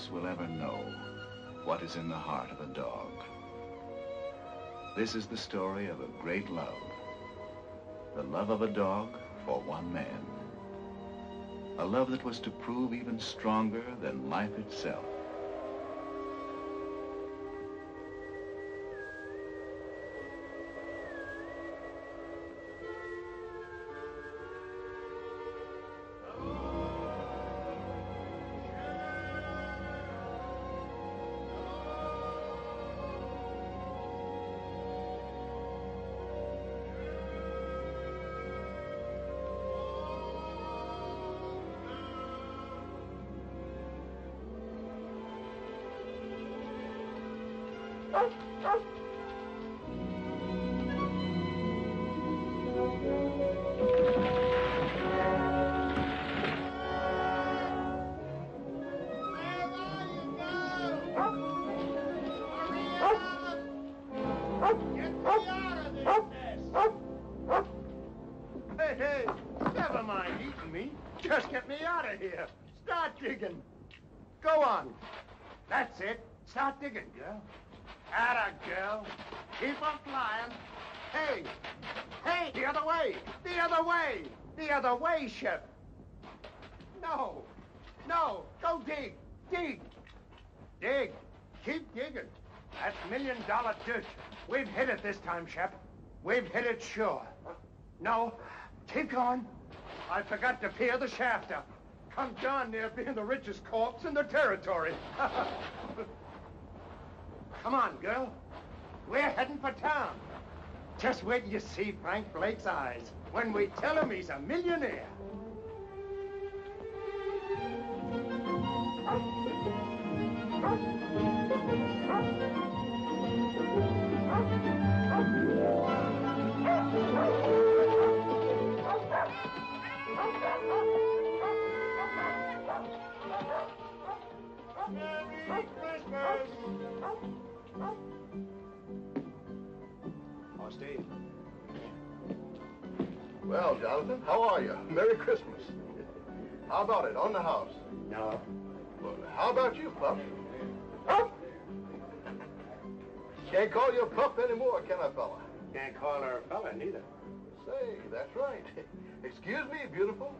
us will ever know what is in the heart of a dog. This is the story of a great love. The love of a dog for one man. A love that was to prove even stronger than life itself. Shep. No, no, go dig, dig, dig, keep digging. That $1 million ditch, we've hit it this time, Shep. We've hit it sure. No, keep going. I forgot to peer the shaft up. Come darn near being the richest corpse in the territory. Come on, girl. We're heading for town. Just wait till you see Frank Blake's eyes when we tell him he's a millionaire. Merry Christmas! Steve. Well, Jonathan, how are you? Merry Christmas. How about it, on the house? No. Well, how about you, Pup? Pup? Can't call you a pup anymore, can I, fella? Can't call her a fella, neither. Say, that's right. Excuse me, beautiful.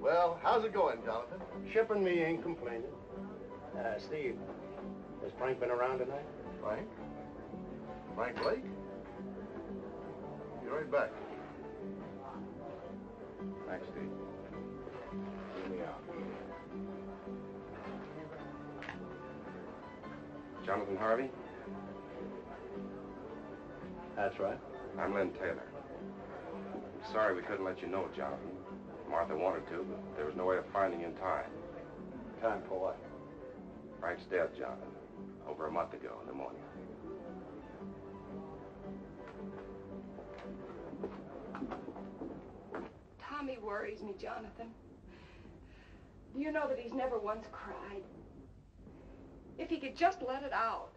Well, how's it going, Jonathan? Shep and me ain't complaining. Steve, has Frank been around tonight? Frank? Frank Blake? Right back. Thanks, Steve. Hear me out. Jonathan Harvey? That's right. I'm Lynn Taylor. I'm sorry we couldn't let you know, Jonathan. Martha wanted to, but there was no way of finding in time. Time for what? Frank's death, Jonathan. Over a month ago in the morning. Tommy worries me, Jonathan. Do you know that he's never once cried? If he could just let it out.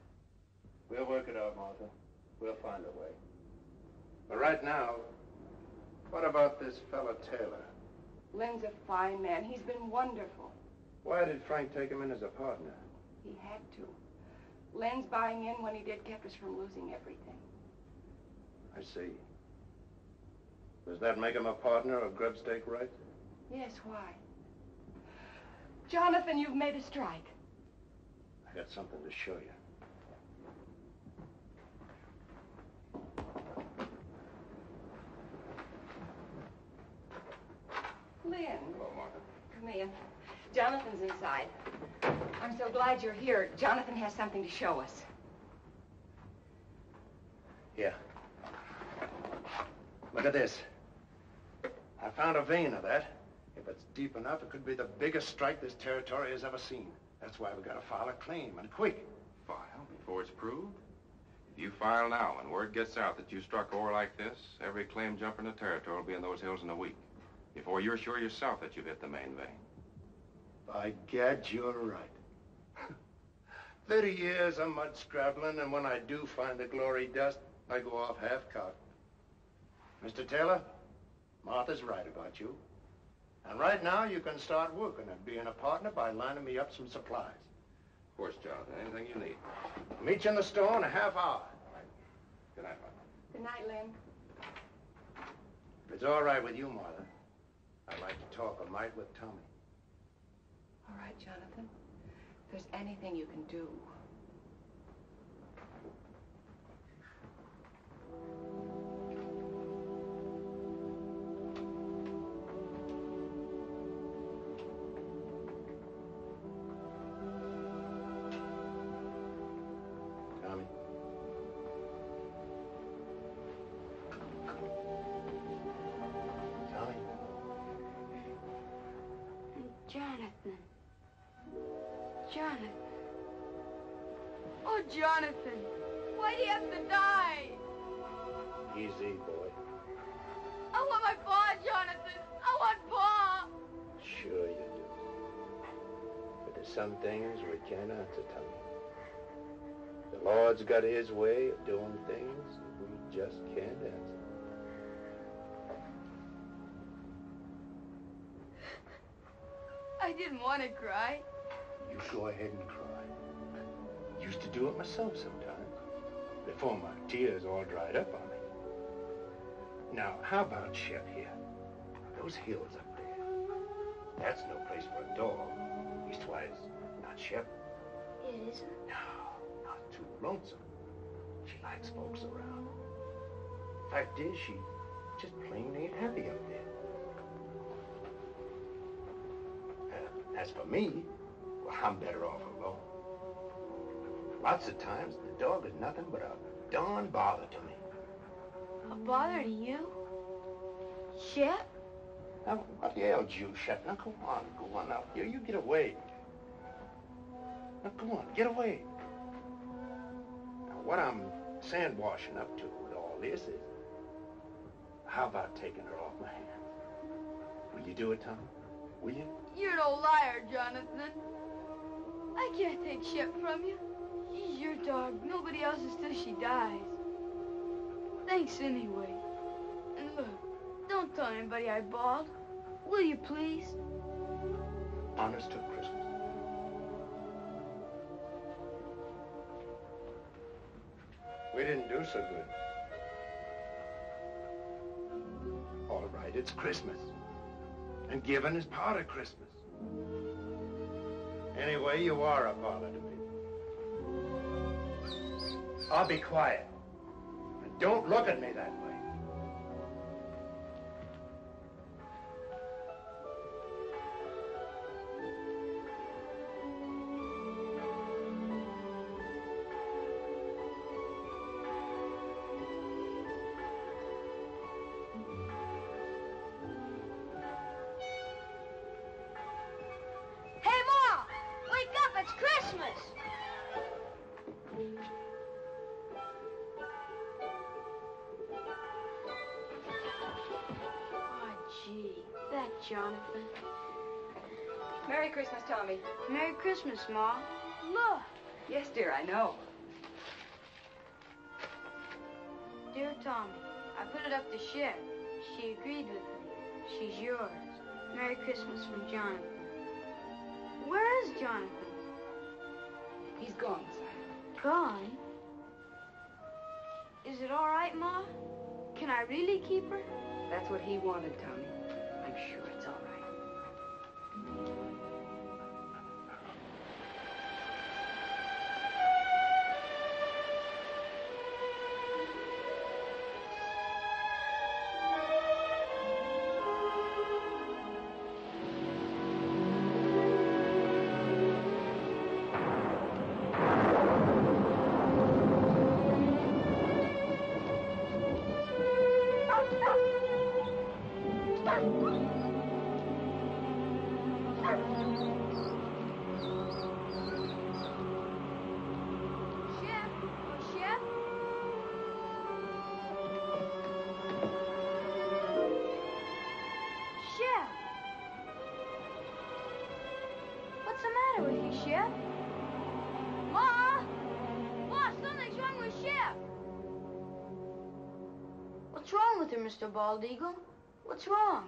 We'll work it out, Martha. We'll find a way. But right now, what about this fella Taylor? Lynn's a fine man. He's been wonderful. Why did Frank take him in as a partner? He had to. Lynn's buying in when he did kept us from losing everything. I see. Does that make him a partner of grubstake rights? Yes, why? Jonathan, you've made a strike. I got something to show you. Lynn. Hello, Martha. Come in. Jonathan's inside. I'm so glad you're here. Jonathan has something to show us. Yeah. Look at this. I found a vein of that. If it's deep enough, it could be the biggest strike this territory has ever seen. That's why we've got to file a claim, and quick. File before it's proved? If you file now and word gets out that you struck ore like this, every claim jumper in the territory will be in those hills in a week. Before you're sure yourself that you've hit the main vein. By gad, you're right. 30 years of mud scrabbling, and when I do find the glory dust, I go off half-cocked. Mr. Taylor, Martha's right about you. And right now, you can start working at being a partner by lining me up some supplies. course, Jonathan. Anything you need. Meet you in the store in a half hour. All right. Good night, Martha. Good night, Lynn. If it's all right with you, Martha, I'd like to talk a night with Tommy. All right, Jonathan. If there's anything you can do. Jonathan, why'd he have to die? Easy, boy. I want my Pa, Jonathan. I want Pa. Sure you do. But there's some things we can't answer, Tommy. The Lord's got his way of doing things we just can't answer. I didn't want to cry. You go ahead and cry. I used to do it myself sometimes, before my tears all dried up on me. Now, how about Shep here? Those hills up there. That's no place for a dog. Leastwise, not Shep. It isn't? No, not too lonesome. She likes folks around. Fact is, she just plain ain't happy up there. As for me, well, I'm better off alone. Lots of times, the dog is nothing but a darn bother to me. A bother to you? Shep? Now, what the hell, you, Shep? Now, go on out here. You get away. Now, go on, get away. Now, what I'm sandwashing up to with all this is, how about taking her off my hands? Will you do it, Tommy? Will you? You're no liar, Jonathan. I can't take Shep from you. She's your dog. Nobody else's till she dies. Thanks anyway. And look, don't tell anybody I bawled. Will you please? Honest to Christmas. We didn't do so good. All right, it's Christmas. And giving is part of Christmas. Anyway, you are a bother to me. I'll be quiet. And don't look at me that way. Jonathan. Merry Christmas, Tommy. Merry Christmas, Ma. Look. Yes, dear, I know. Dear Tommy, I put it up to Shep. She agreed with me. She's yours. Merry Christmas from Jonathan. Where is Jonathan? He's gone, sir. Gone? Is it all right, Ma? Can I really keep her? That's what he wanted, Tommy. I'm sure it's all right. Mr. Bald Eagle, what's wrong?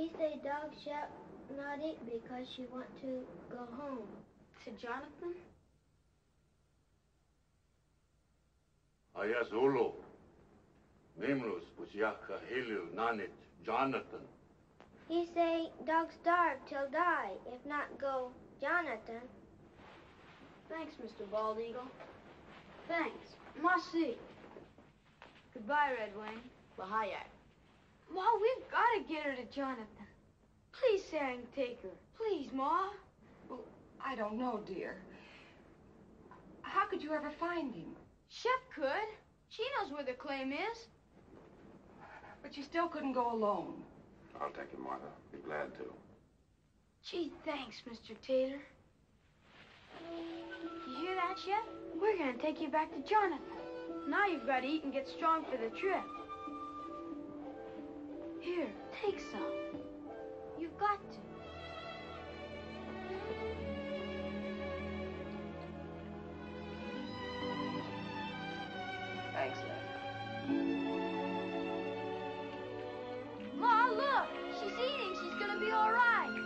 He's a dog. Shep nodded because she want to go home. To Jonathan? Aya Zulu. Nimrus Busyaka Hilil Nanit Jonathan. He say dogs starve till die, if not go Jonathan. Thanks, Mr. Bald Eagle. Thanks. Merci. Goodbye, Red Wing. Bahayat. Ma, we've got to get her to Jonathan. Please, Sang, take her. Please, Ma. Well, I don't know, dear. How could you ever find him? Shep could. She knows where the claim is. But you still couldn't go alone. I'll take you, Martha. Be glad to. Gee, thanks, Mr. Taylor. You hear that, Shep? We're going to take you back to Jonathan. Now you've got to eat and get strong for the trip. Here, take some. You've got to. Thanks, Lynn. Ma, look! She's eating. She's gonna be all right.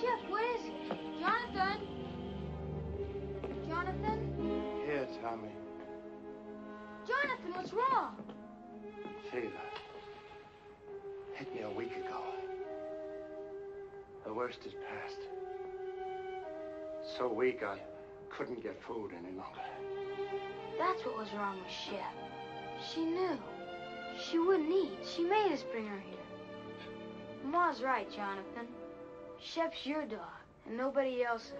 Shep, what is it? Jonathan? Jonathan? Here, Tommy. Jonathan, what's wrong? Fever. Hit me a week ago. The worst is past. So weak, I couldn't get food any longer. That's what was wrong with Shep. She knew. She wouldn't eat. She made us bring her here. Ma's right, Jonathan. Shep's your dog, and nobody else's.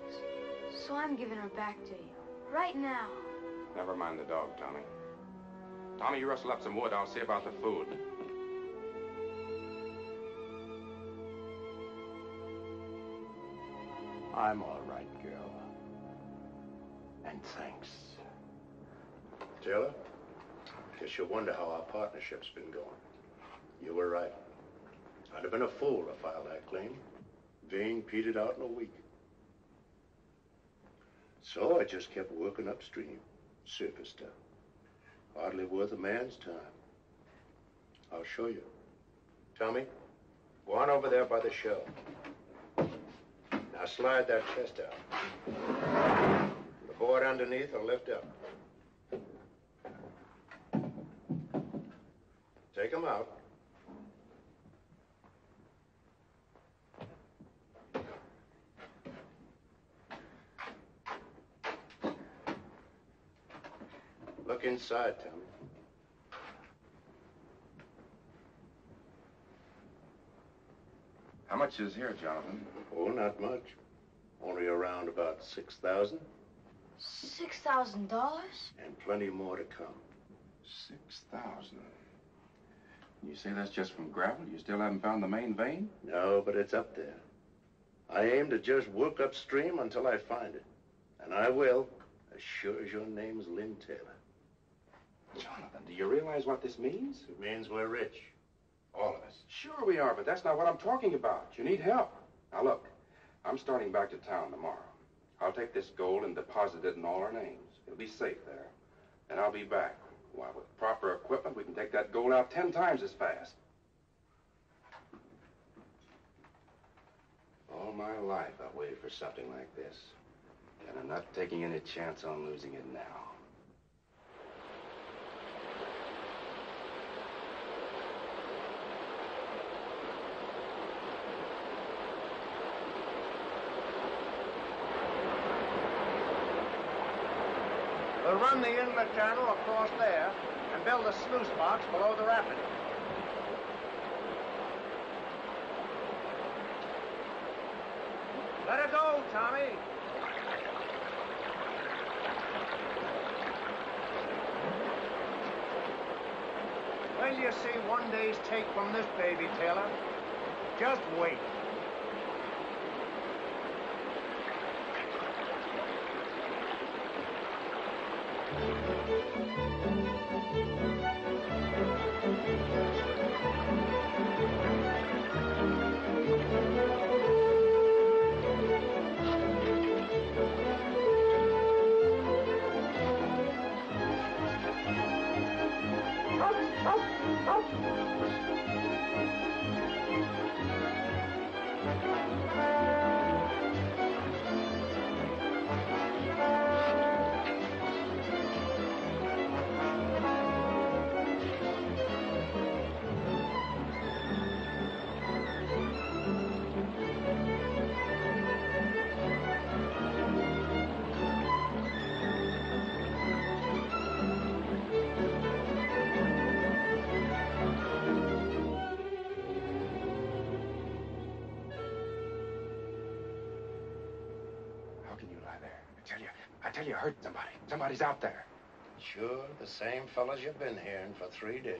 So I'm giving her back to you, right now. Never mind the dog, Tommy. Tommy, you rustle up some wood. I'll see about the food. I'm all right, girl. And thanks. Taylor, guess you'll wonder how our partnership's been going. You were right. I'd have been a fool to file that claim. Vane petered out in a week. So I just kept working upstream, surface stuff. Hardly worth a man's time. I'll show you. Tommy, go on over there by the shell. Now slide that chest out. The board underneath or lift up. Take him out. Look inside, Tommy. How much is here, Jonathan? Oh, not much. Only around about $6,000. $6,000? And plenty more to come. 6,000. You say that's just from gravel? You still haven't found the main vein? No, but it's up there. I aim to just work upstream until I find it. And I will, as sure as your name's Lynn Taylor. Jonathan, do you realize what this means? It means we're rich. All of us. Sure we are, but that's not what I'm talking about. You need help. Now look, I'm starting back to town tomorrow. I'll take this gold and deposit it in all our names. It'll be safe there. And I'll be back. Why, with proper equipment, we can take that gold out 10 times as fast. All my life, I've waited for something like this. And I'm not taking any chance on losing it now. We'll run the inlet channel across there and build a sluice box below the rapid. Let her go, Tommy. When you see one day's take from this baby, Taylor, just wait. tell you, you heard somebody. Somebody's out there. Sure, the same fellas you've been hearing for 3 days.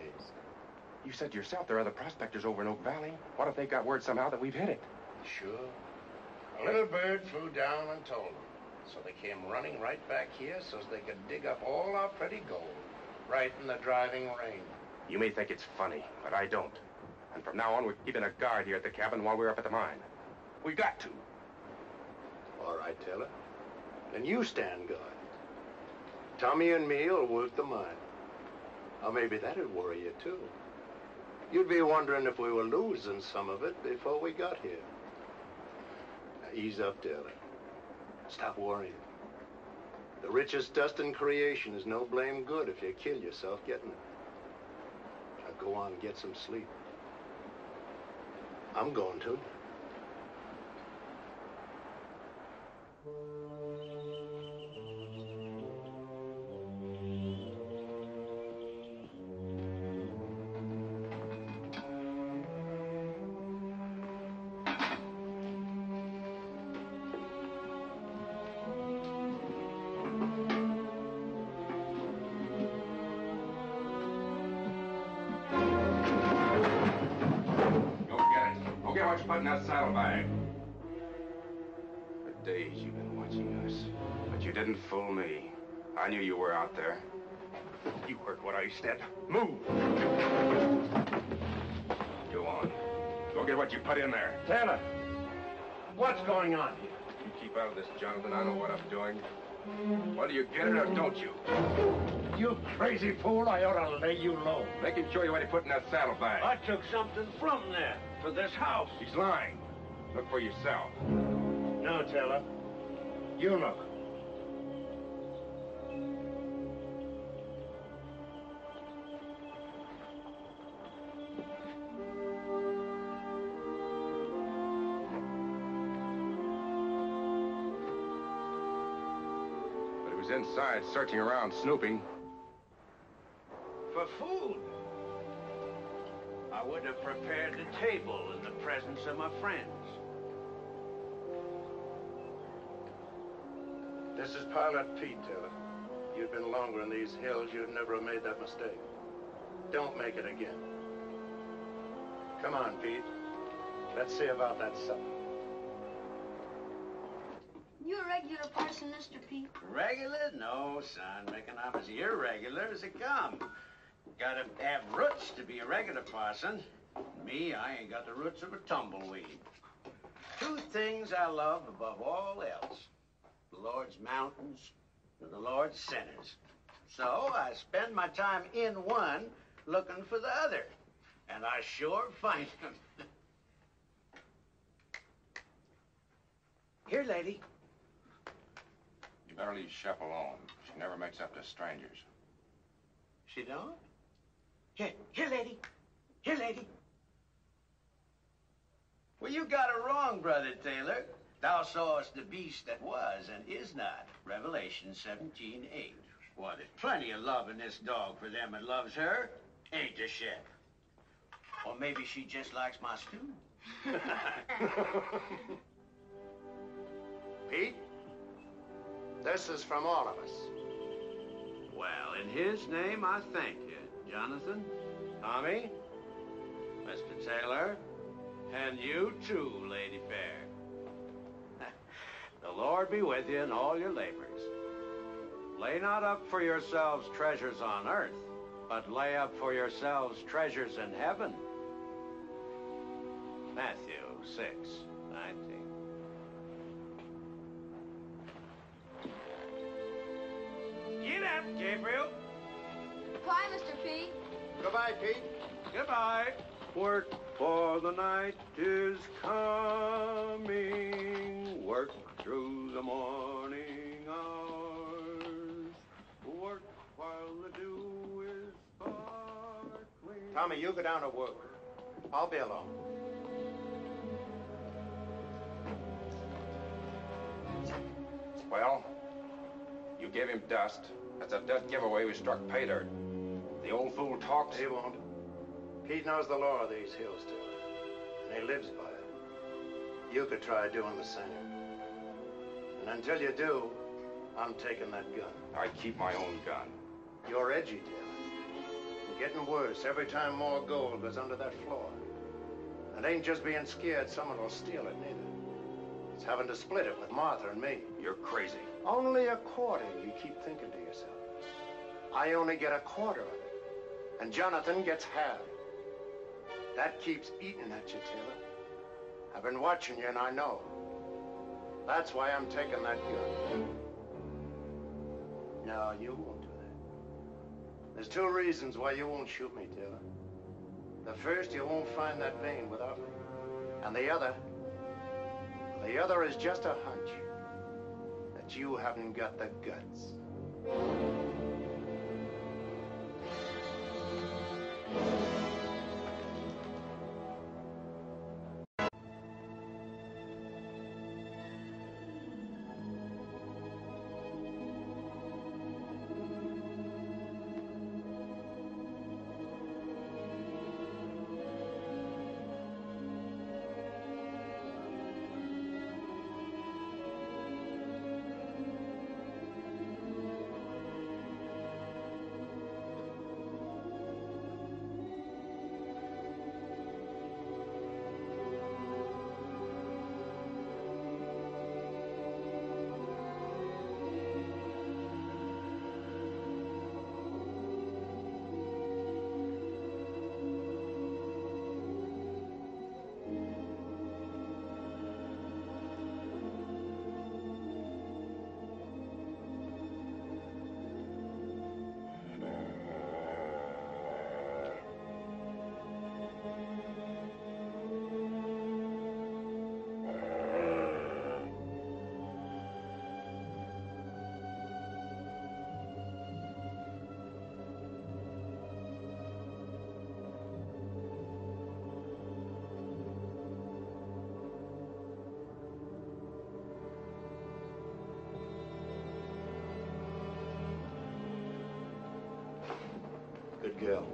You said to yourself there are other prospectors over in Oak Valley. What if they got word somehow that we've hit it? Sure. A little bird flew down and told them. So they came running right back here so they could dig up all our pretty gold, right in the driving rain. You may think it's funny, but I don't. And from now on, we're keeping a guard here at the cabin while we're up at the mine. We got to. All right, Taylor. Then you stand guard. Tommy and me will work the mine. Or maybe that'd worry you, too. You'd be wondering if we were losing some of it before we got here. Now, ease up, Taylor. Stop worrying. The richest dust in creation is no blame good if you kill yourself getting it. Now go on and get some sleep. I'm going to. In that saddlebag. For days you've been watching us, but you didn't fool me. I knew you were out there. You heard what I said. Move! Go on. Go get what you put in there. Taylor, what's going on here? You keep out of this, Jonathan. I know what I'm doing. Well, do you get it or don't you? You crazy fool, I ought to lay you low. Making sure you had to put in that saddlebag. I took something from there for this house. He's lying. Look for yourself. No, Taylor. You look. But he was inside, searching around, snooping. For food. I would have prepared the table in the presence of my friends. This is Pilot Pete, Taylor. You'd been longer in these hills, you'd never have made that mistake. Don't make it again. Come on, Pete. Let's see about that supper. You a regular person, Mr. Pete? Regular? No, son. Making up as irregular as it comes. Gotta have roots to be a regular parson. Me, I ain't got the roots of a tumbleweed. Two things I love above all else. The Lord's mountains and the Lord's sinners. So I spend my time in one looking for the other. And I sure find them. Here, lady. You better leave Shep alone. She never makes up to strangers. She don't? Here, lady. Here, lady. Well, you got it wrong, Brother Taylor. Thou sawest the beast that was and is not. Revelation 17:8. Well, there's plenty of love in this dog for them that loves her. Ain't the Shep. Or maybe she just likes my stew. Pete, this is from all of us. Well, in his name, I thank you. Jonathan, Tommy, Mr. Taylor, and you too, Lady Fair. The Lord be with you in all your labors. Lay not up for yourselves treasures on earth, but lay up for yourselves treasures in heaven. Matthew 6:19. Get up, Gabriel. Goodbye, Mr. Pete. Goodbye, Pete. Goodbye. Work for the night is coming. Work through the morning hours. Work while the dew is sparkling. Tommy, you go down to work. I'll be alone. Well, you gave him dust. That's a dust giveaway. We struck pay dirt. The old fool talks. He won't. Pete knows the law of these hills, Taylor, and he lives by it. You could try doing the same. And until you do, I'm taking that gun. I keep my own gun. You're edgy, dear. Getting worse every time more gold goes under that floor. It ain't just being scared someone will steal it, neither. It's having to split it with Martha and me. You're crazy. Only a quarter, you keep thinking to yourself. I only get a quarter of it, and Jonathan gets half. That keeps eating at you, Taylor. I've been watching you, and I know. That's why I'm taking that gun. No, you won't do that. There's two reasons why you won't shoot me, Taylor. The first, you won't find that vein without me. And the other is just a hunch that you haven't got the guts. Good girl.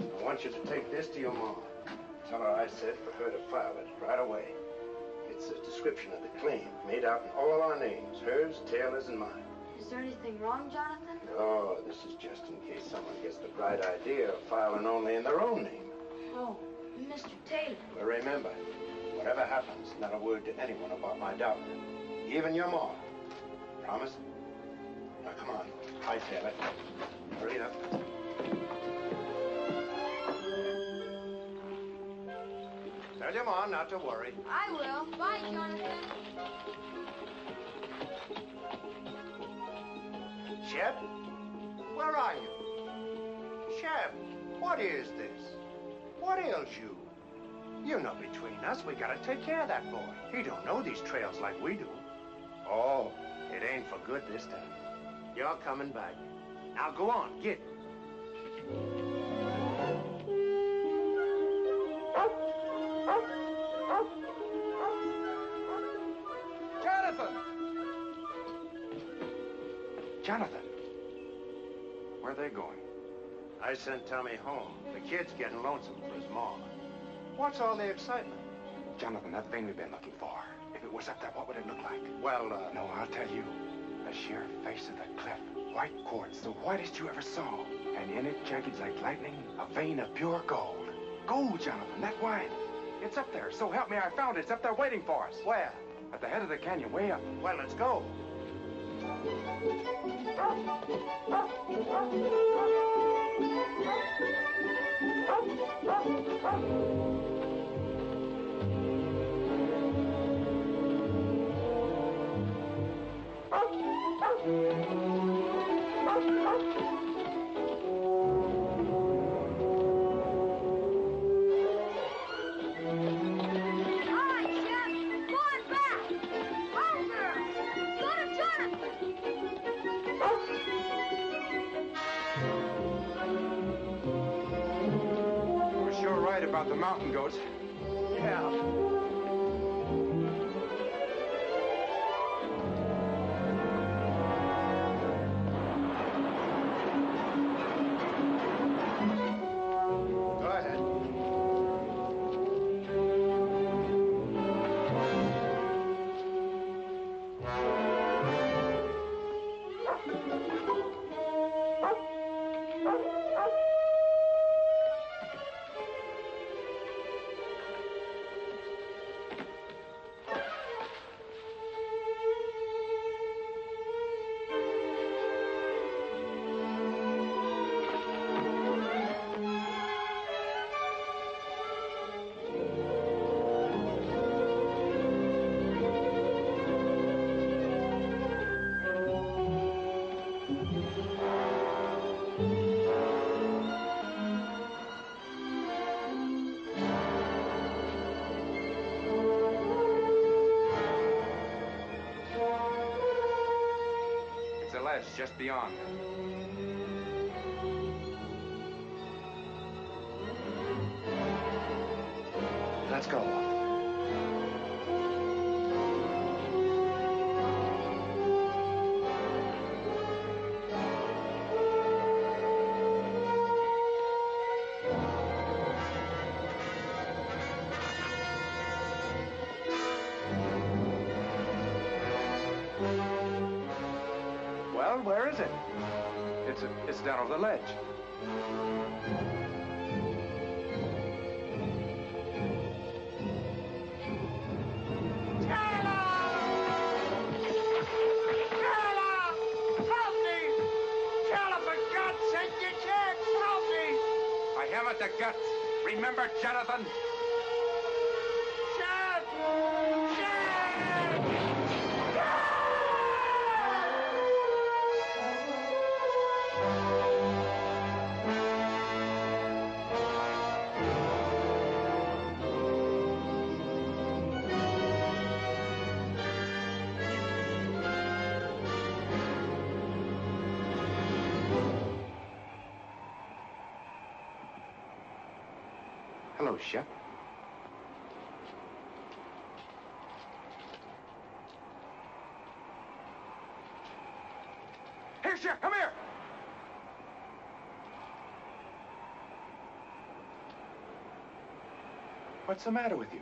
I want you to take this to your mom. Tell her I said for her to file it right away. It's a description of the claim made out in all of our names, hers, Taylor's, and mine. Is there anything wrong, Jonathan? No, this is just in case someone gets the bright idea of filing only in their own name. Oh, Mr. Taylor. Well, remember, whatever happens, not a word to anyone about my doubt. Even your mom. Promise? Now, come on. Hi, Taylor. Hurry up. Tell your mom not to worry. I will. Bye, Jonathan. Shep? Where are you? Shep, what is this? What ails you? You know, between us, we gotta take care of that boy. He don't know these trails like we do. Oh, it ain't for good this time. You're coming back. Now go on, get. Jonathan! Jonathan! Where are they going? I sent Tommy home. The kid's getting lonesome for his mom. What's all the excitement? Jonathan, that thing we've been looking for. If it was up there, what would it look like? Well, no, I'll tell you. The sheer face of the cliff. White quartz, the whitest you ever saw. And in it, jagged like lightning, a vein of pure gold. Gold, Jonathan, that wide. It's up there, so help me, I found it. It's up there waiting for us. Where? At the head of the canyon, way up. Well, let's go. About the mountain goats. Yeah. Go ahead. Just beyond. Let's go. Where is it? It's down on the ledge. Taylor! Help me! Taylor, for God's sake, you can't help me! I haven't the guts. Remember, Jonathan? Hello, Shep. Here, Shep, come here! What's the matter with you?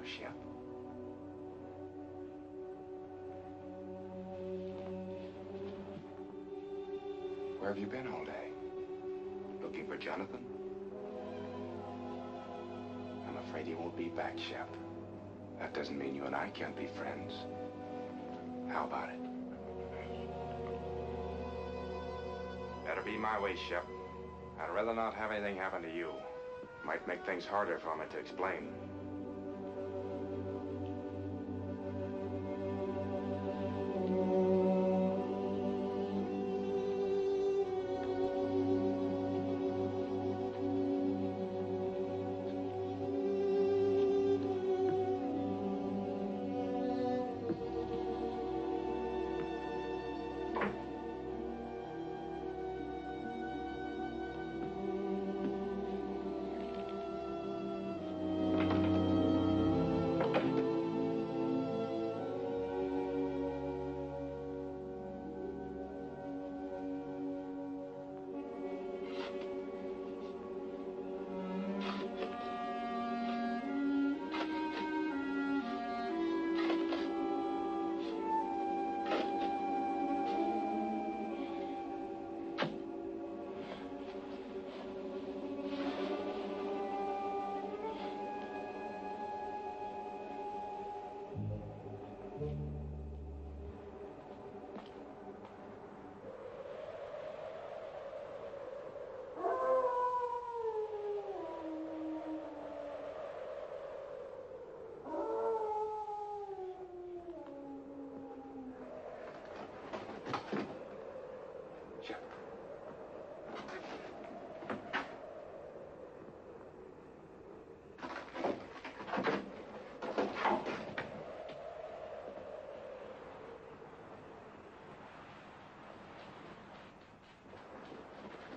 for Shep. Where have you been all day? Looking for Jonathan? I'm afraid he won't be back, Shep. That doesn't mean you and I can't be friends. How about it? Better be my way, Shep. I'd rather not have anything happen to you. Might make things harder for me to explain.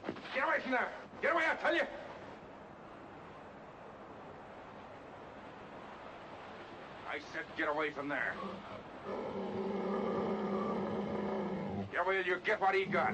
Get away from there! Get away, I tell you! I said get away from there. Get away, you get what he got.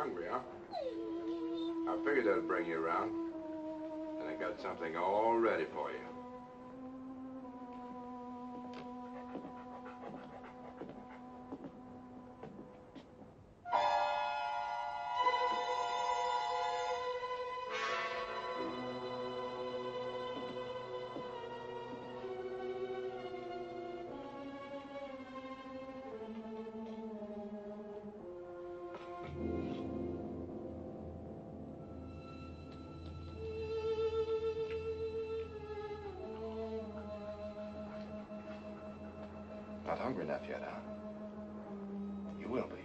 Hungry, huh? I figured that'd bring you around. And I got something all ready for you. Not hungry enough yet, huh? You will be.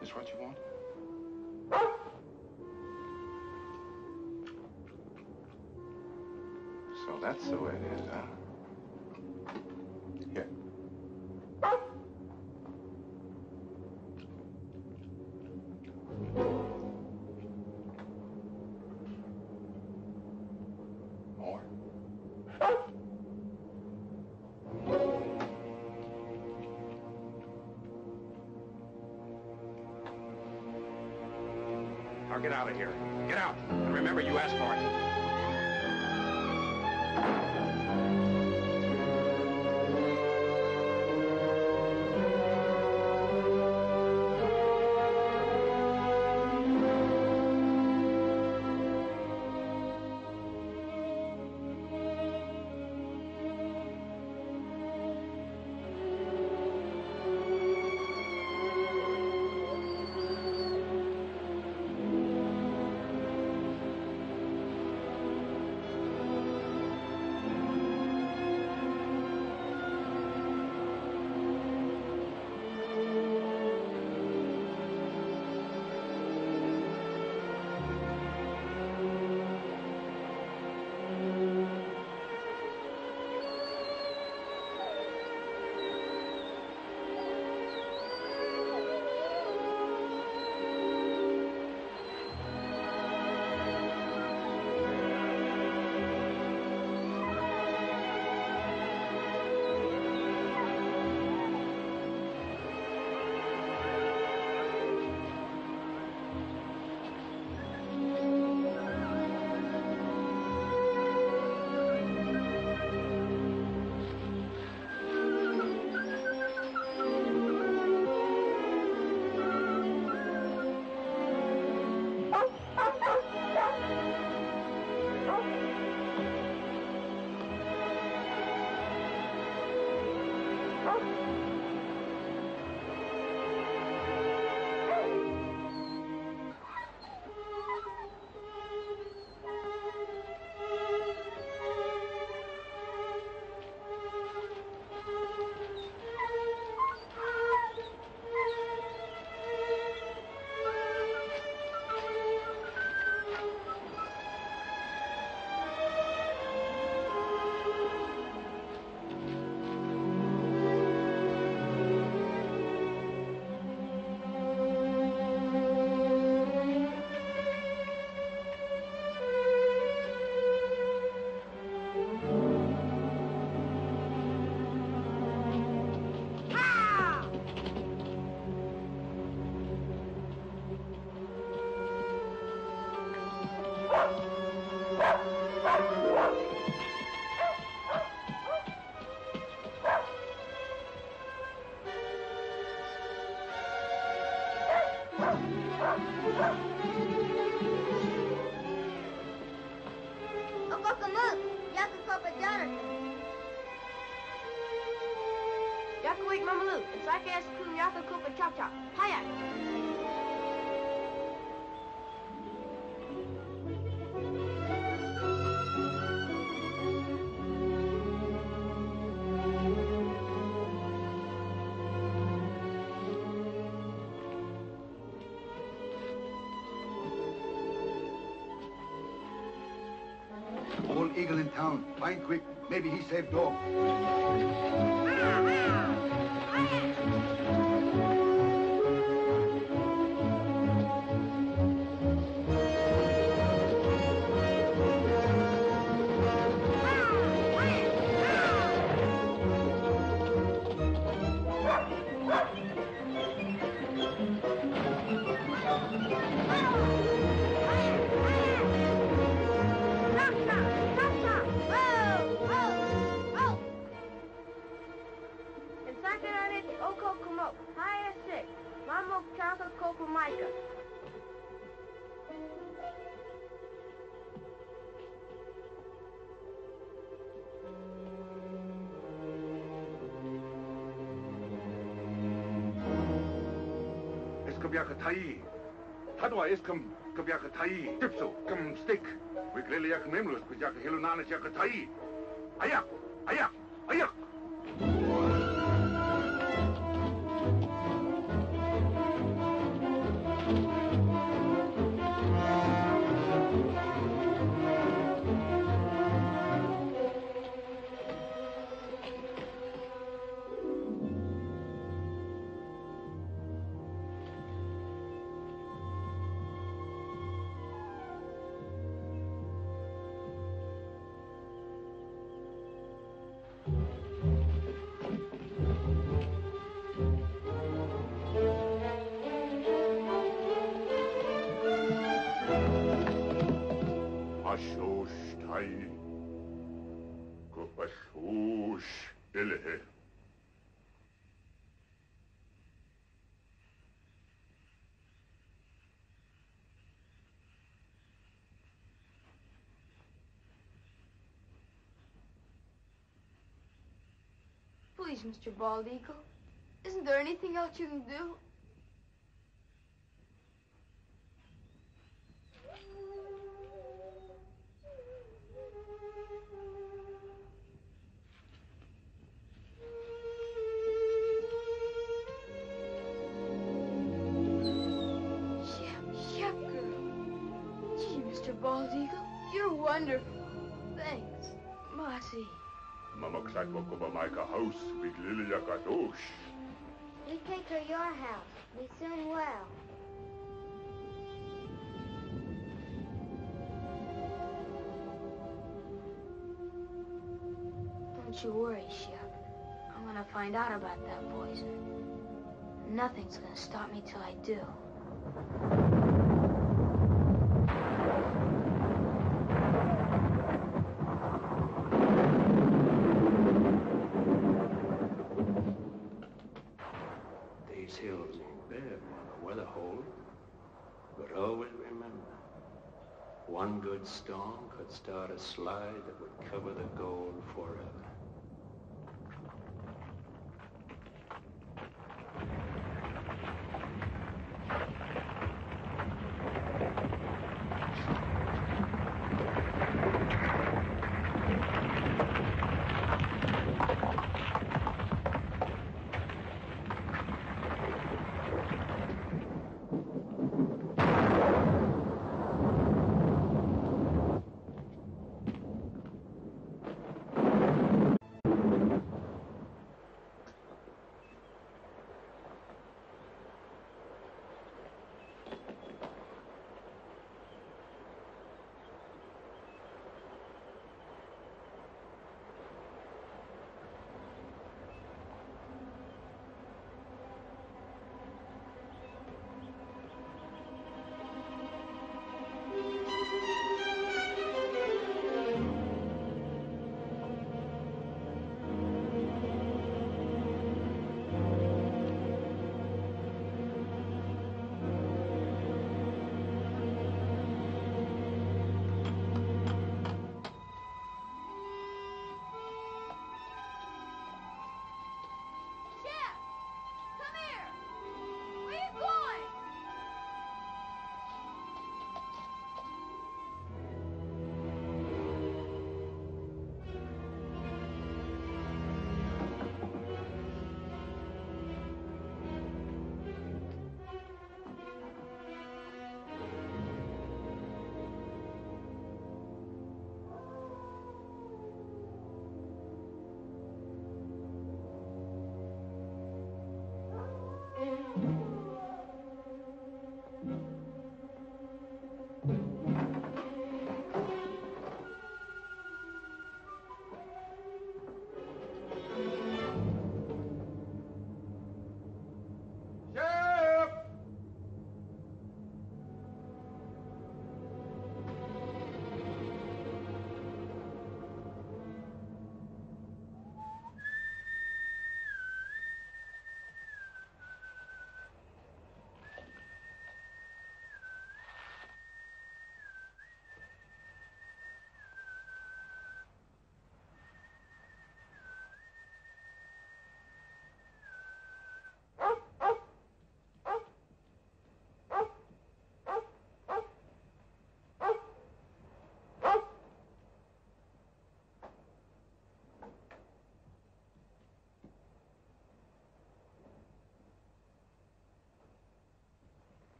Is this what you want? So that's the way it is, huh? Here. Now get out of here. Get out. And remember, you asked for it. Bald Eagle in town. Find quick. Maybe he saved dog. پشوش تایی که پشوش الهه Please, Mr. Bald Eagle, isn't there anything else you can do? Shep, girl. Gee, Mr. Bald Eagle, you're wonderful. Thanks, Marty. Mama ksak wokoba maika house with Lilia Kadosh. We take her your house. We soon will. Don't you worry, Shep. I'm gonna find out about that poison. Nothing's gonna stop me till I do. One good storm could start a slide that would cover the gold forever.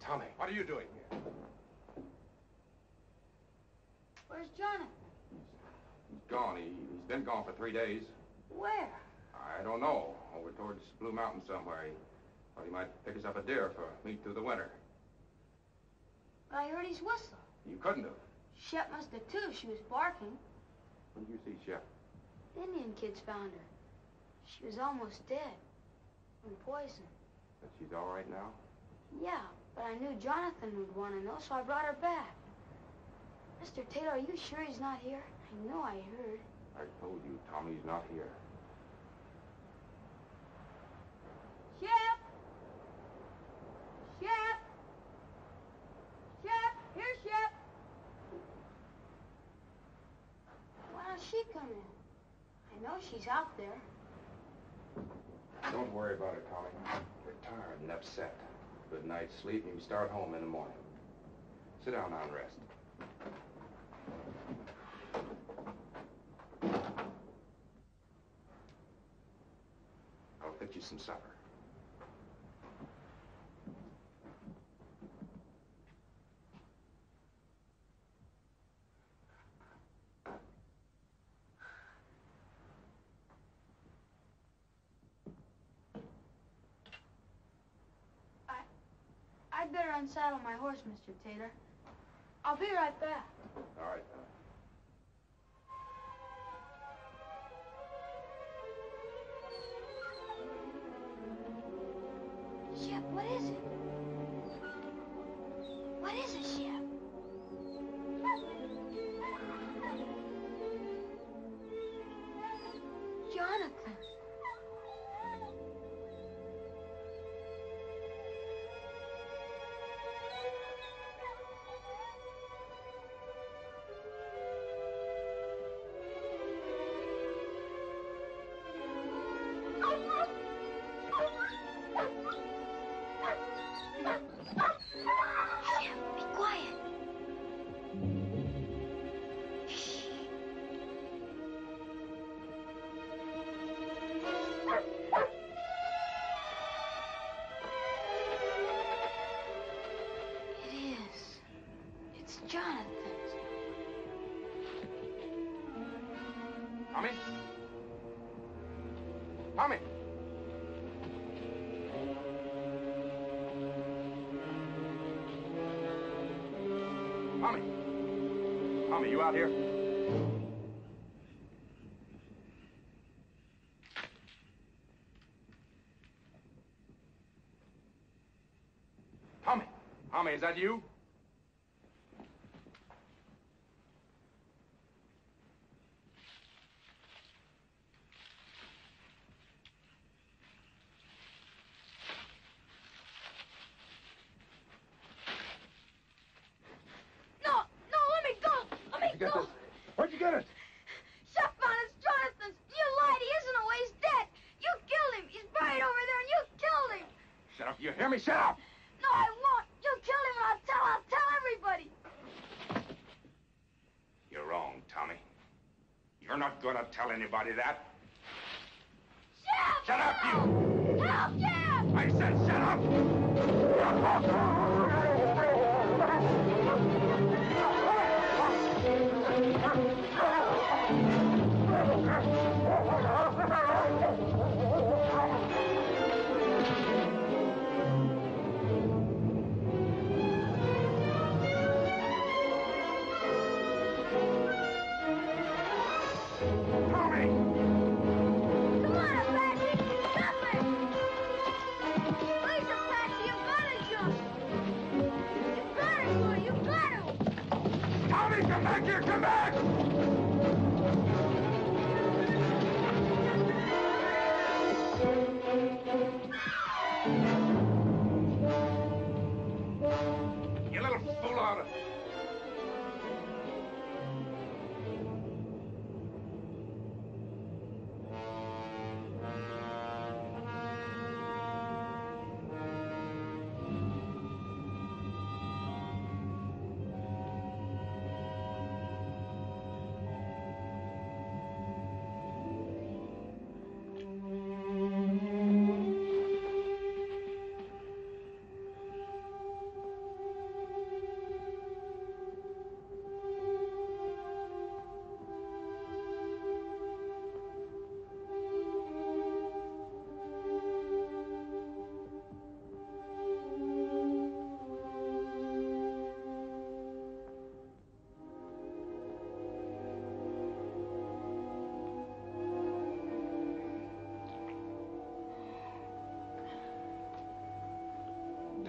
Tommy, what are you doing here? Where's Jonathan? He's gone. He's been gone for 3 days. Where? I don't know. Over towards Blue Mountain somewhere. He thought he might pick us up a deer for meat through the winter. But I heard his whistle. You couldn't have. Shep must have, too. She was barking. When did you see Shep? The Indian kids found her. She was almost dead from poison. But she's all right now? Yeah, but I knew Jonathan would want to know, so I brought her back. Mr. Taylor, are you sure he's not here? I know I heard. I told you, Tommy's not here. Shep! Shep! Shep! Here's Shep! Why don't she come in? I know she's out there. Don't worry about it, Tommy. You're tired and upset. Good night's sleep, and you start home in the morning. Sit down now and rest. I'll fetch you some supper. I'd better unsaddle my horse, Mr. Taylor. I'll be right back. All right, then. Shep, what is it? What is it, Shep? Jonathan. Tommy! Tommy! Tommy, you out here? Tommy! Tommy, is that you? Shut up! No, I won't. You'll kill him and I'll tell everybody. You're wrong, Tommy. You're not going to tell anybody that. Shep! Shut up, you! Help, Shep! I said shut up!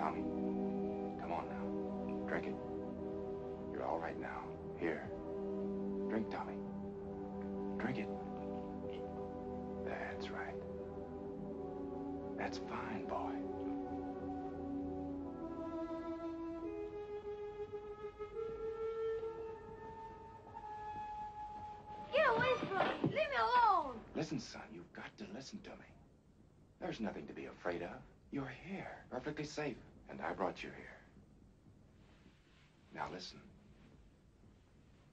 Tommy. Come on now. Drink it. You're all right now. Here. Drink, Tommy. Drink it. That's right. That's fine, boy. Get away from me. Leave me alone. Listen, son, you've got to listen to me. There's nothing to be afraid of. You're here, perfectly safe, and I brought you here. Now listen.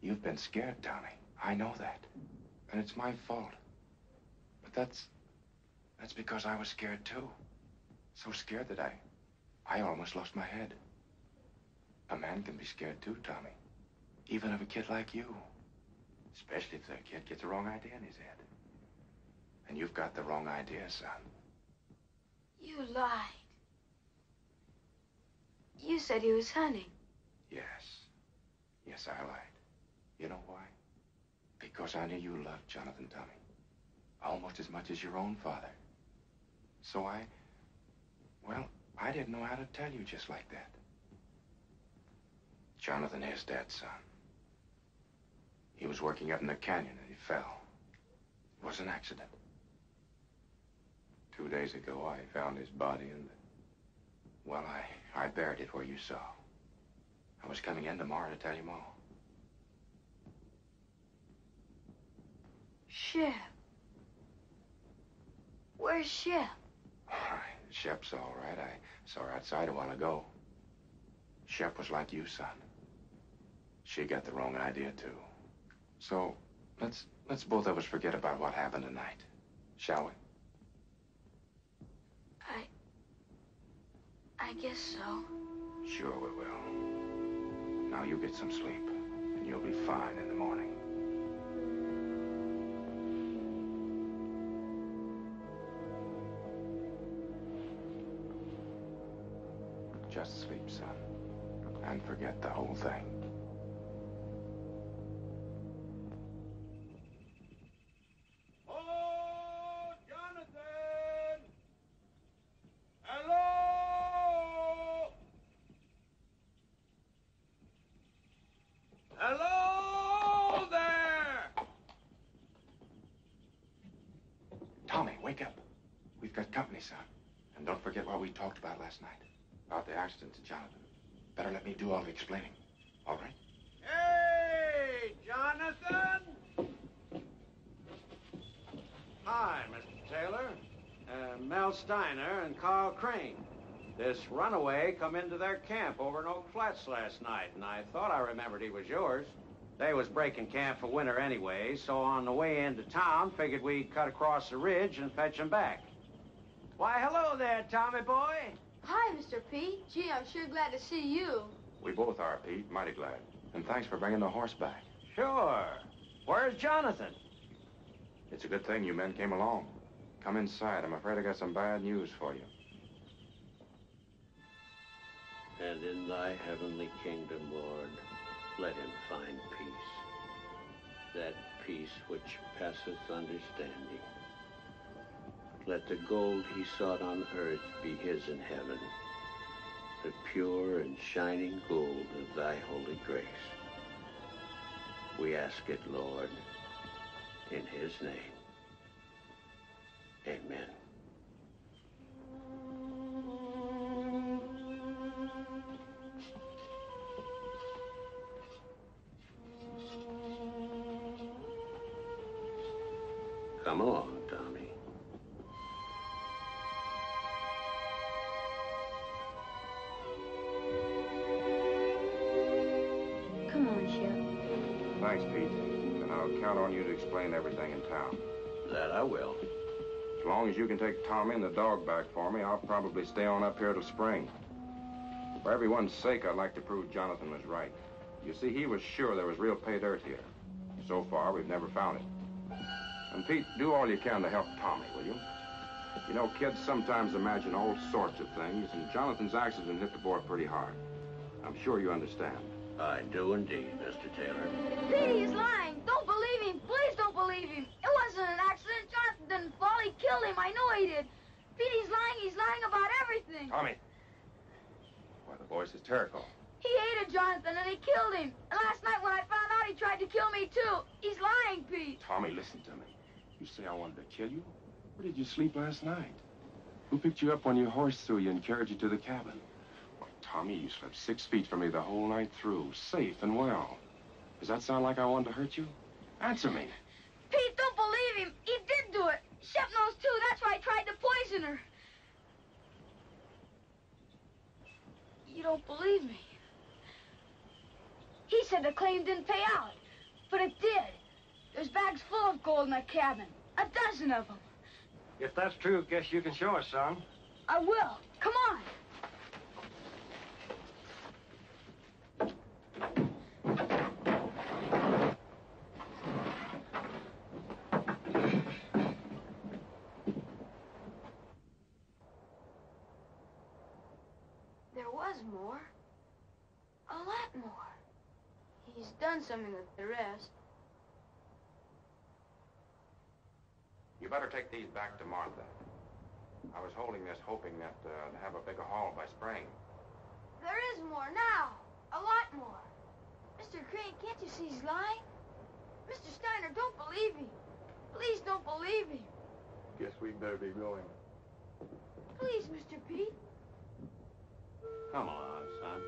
You've been scared, Tommy. I know that, and it's my fault. But that's because I was scared too. So scared that I almost lost my head. A man can be scared too, Tommy, even of a kid like you. Especially if the kid gets the wrong idea in his head. And you've got the wrong idea, son. You lied. You said he was hunting. Yes. Yes, I lied. You know why? Because I knew you loved Jonathan Tommy almost as much as your own father. So I didn't know how to tell you just like that. Jonathan is dead, son. He was working up in the canyon and he fell. It was an accident. 2 days ago, I found his body and, well, I buried it where you saw. I was coming in tomorrow to tell you more. Shep. Where's Shep? Shep's all right. I saw her outside a while ago. Shep was like you, son. She got the wrong idea, too. So, let's both of us forget about what happened tonight, shall we? I guess so. Sure we will. Now you get some sleep, and you'll be fine in the morning. Just sleep, son, and forget the whole thing. To Jonathan. Better let me do all the explaining. All right? Hey, Jonathan! Hi, Mr. Taylor. Mel Steiner and Carl Crane. This runaway come into their camp over in Oak Flats last night, and I thought I remembered he was yours. They was breaking camp for winter anyway, so on the way into town, figured we'd cut across the ridge and fetch him back. Why, hello there, Tommy boy. Hi, Mr. Pete. Gee, I'm sure glad to see you. We both are, Pete. Mighty glad. And thanks for bringing the horse back. Sure. Where's Jonathan? It's a good thing you men came along. Come inside. I'm afraid I got some bad news for you. And in thy heavenly kingdom, Lord, let him find peace. That peace which passeth understanding. Let the gold he sought on earth be his in heaven, the pure and shining gold of thy holy grace. We ask it, Lord, in his name. Amen. Come along, Tommy. Thanks, Pete. And I'll count on you to explain everything in town. That I will. As long as you can take Tommy and the dog back for me, I'll probably stay on up here till spring. For everyone's sake, I'd like to prove Jonathan was right. You see, he was sure there was real pay dirt here. So far, we've never found it. And Pete, do all you can to help Tommy, will you? You know, kids sometimes imagine all sorts of things, and Jonathan's accident hit the boy pretty hard. I'm sure you understand. I do indeed, Mr. Taylor. Pete, he's lying. Don't believe him. Please don't believe him. It wasn't an accident. Jonathan didn't fall. He killed him. I know he did. Pete, he's lying. He's lying about everything. Tommy. Why, the voice is hysterical. He hated Jonathan and he killed him. And last night when I found out he tried to kill me too. He's lying, Pete. Tommy, listen to me. You say I wanted to kill you? Where did you sleep last night? Who picked you up when your horse threw you and carried you to the cabin? Why, Tommy, you slept 6 feet from me the whole night through, safe and well. Does that sound like I wanted to hurt you? Answer me. Pete, don't believe him. He did do it. Shep knows too. That's why I tried to poison her. You don't believe me. He said the claim didn't pay out, but it did. There's bags full of gold in that cabin, a dozen of them. If that's true, guess you can show us some. I will. Come on. There was more. A lot more. He's done something with the rest. You better take these back to Martha. I was holding this hoping that to have a bigger haul by spring. There is more now. A lot more. Mr. Crane, can't you see he's lying? Mr. Steiner, don't believe him. Please don't believe him. Guess we'd better be going. Please, Mr. Pete. Come on, son.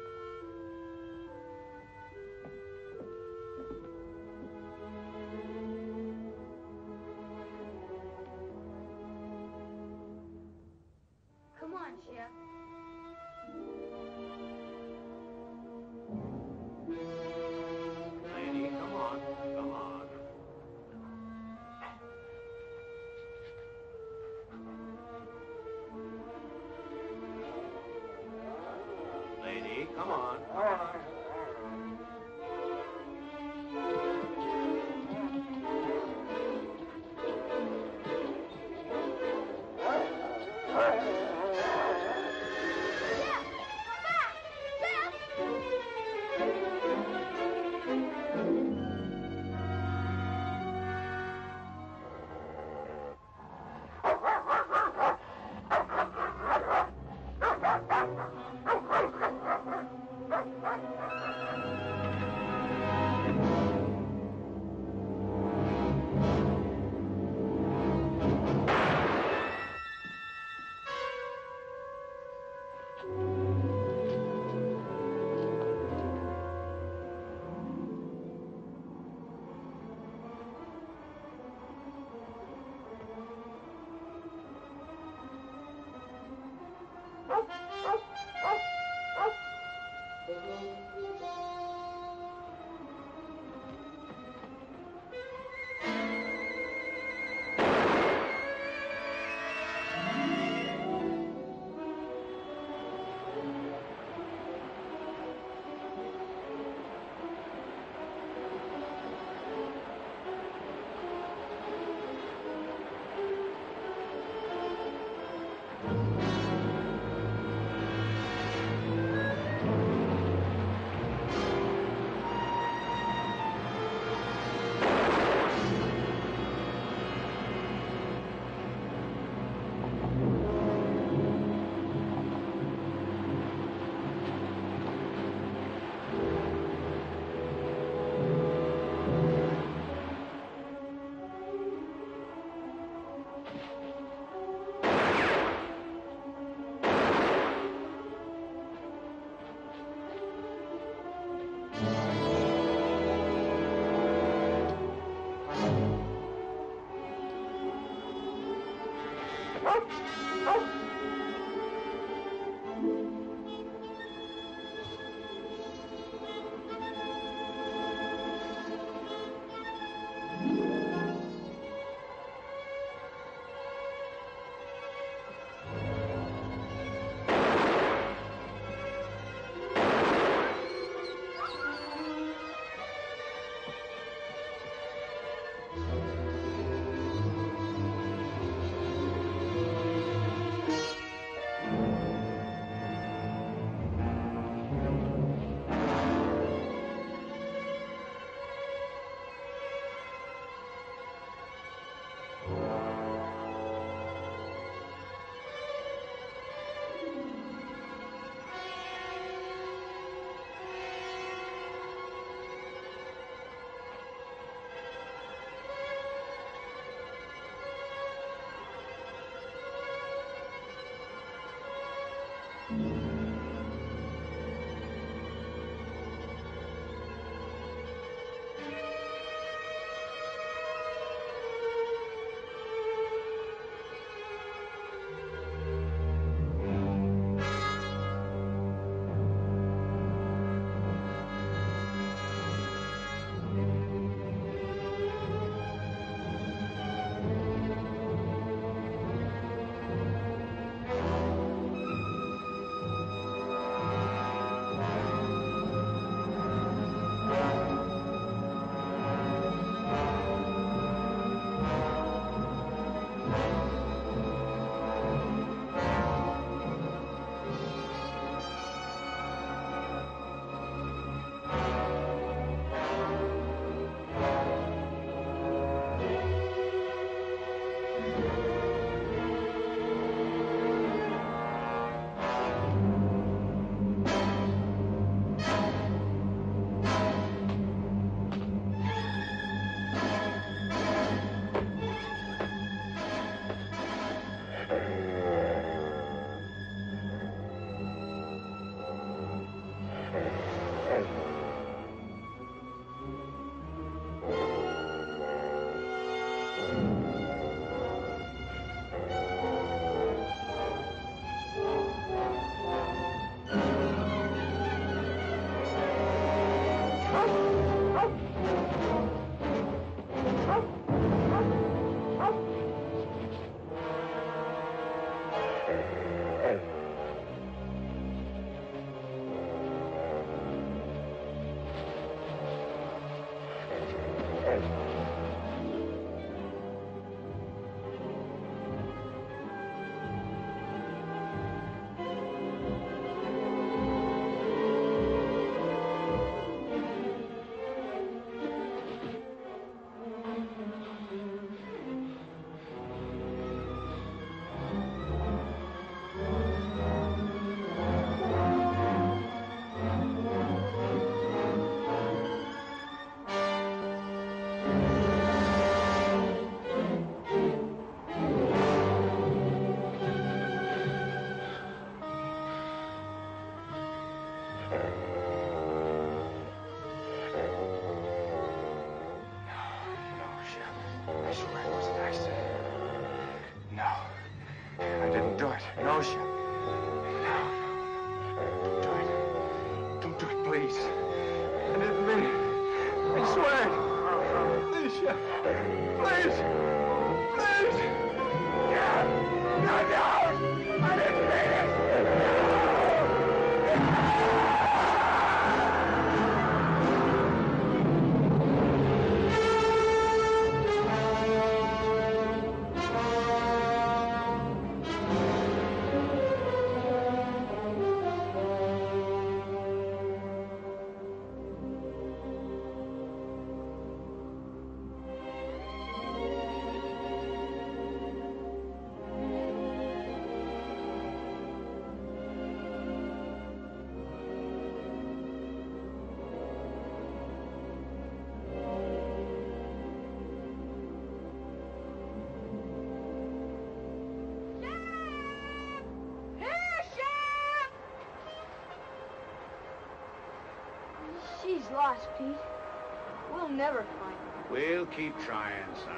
She's lost, Pete. We'll never find her. We'll keep trying, son.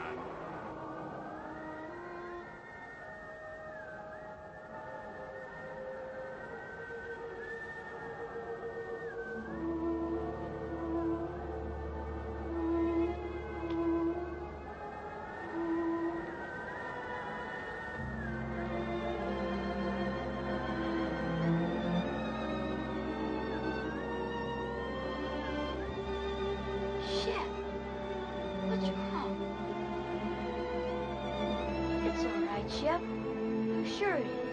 Shep, I'm sure it is.